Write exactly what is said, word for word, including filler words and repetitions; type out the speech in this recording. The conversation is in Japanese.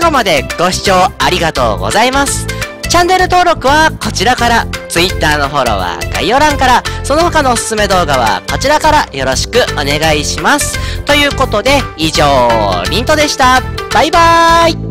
最後までご視聴ありがとうございます。チャンネル登録はこちらから、Twitter のフォローは概要欄から、その他のおすすめ動画はこちらからよろしくお願いします。ということで、以上、リントでした。バイバーイ。